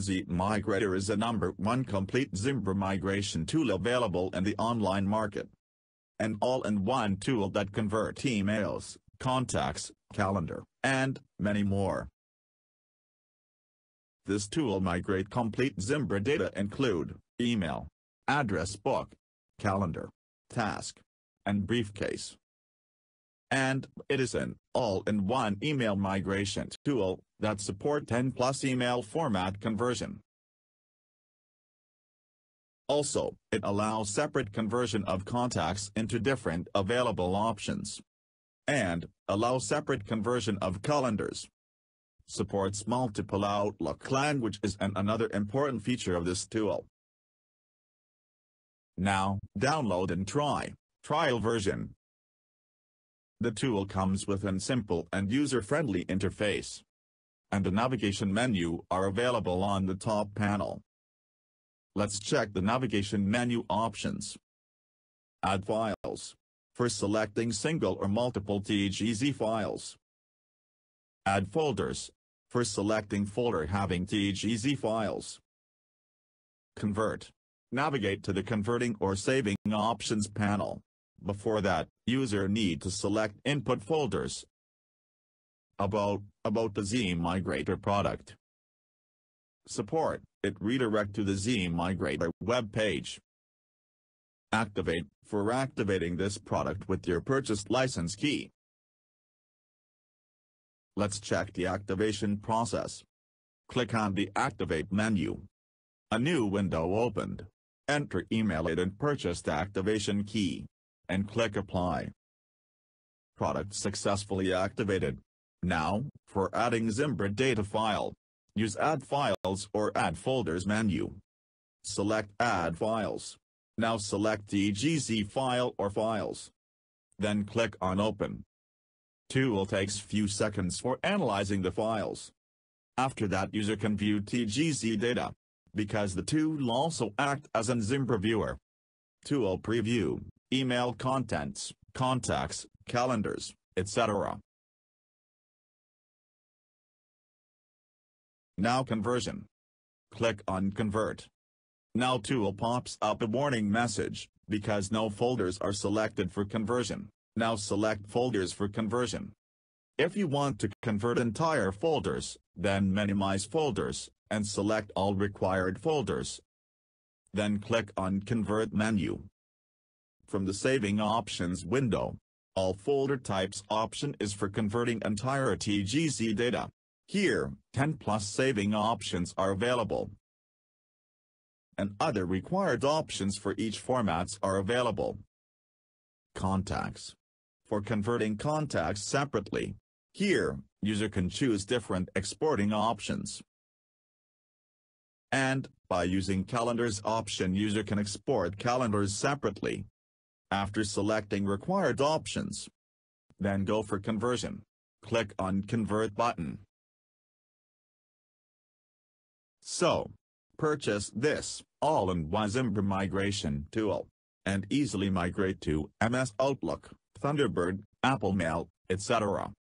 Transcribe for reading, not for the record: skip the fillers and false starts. zMigrator is the #1 complete Zimbra migration tool available in the online market. An all-in-one tool that converts emails, contacts, calendar, and many more. This tool migrates complete Zimbra data include email, address book, calendar, task, and briefcase. And it is an all-in-one email migration tool that supports 10+ email format conversion. Also, it allows separate conversion of contacts into different available options, and allows separate conversion of calendars. Supports multiple Outlook languages and another important feature of this tool. Now, download and try, trial version. The tool comes with a simple and user-friendly interface, and the navigation menu are available on the top panel. Let's check the navigation menu options. Add files, for selecting single or multiple TGZ files. Add folders, for selecting folder having TGZ files. Convert. Navigate to the converting or saving options panel. Before that, user need to select input folders. About the zMigrator product. Support, it redirect to the zMigrator web page. Activate, for activating this product with your purchased license key. Let's check the activation process. Click on the Activate menu. A new window opened. Enter email and purchased activation key, and click Apply. Product successfully activated. Now, for adding Zimbra data file, use Add Files or Add Folders menu. Select Add Files. Now select TGZ file or files. Then click on Open. Tool takes few seconds for analyzing the files. After that, user can view TGZ data, because the tool also act as an Zimbra viewer. Tool preview, email contents, contacts, calendars, etc. Now conversion. Click on Convert. Now tool pops up a warning message, because no folders are selected for conversion. Now select folders for conversion. If you want to convert entire folders, then minimize folders, and select all required folders. Then click on Convert menu. From the Saving Options window, All Folder Types option is for converting entire TGZ data. Here, 10+ saving options are available, and other required options for each formats are available. Contacts. For converting contacts separately, here, user can choose different exporting options. And, by using Calendars option, user can export calendars separately. After selecting required options, then go for conversion. Click on Convert button. So, purchase this all-in-one Zimbra migration tool, and easily migrate to MS Outlook, Thunderbird, Apple Mail, etc.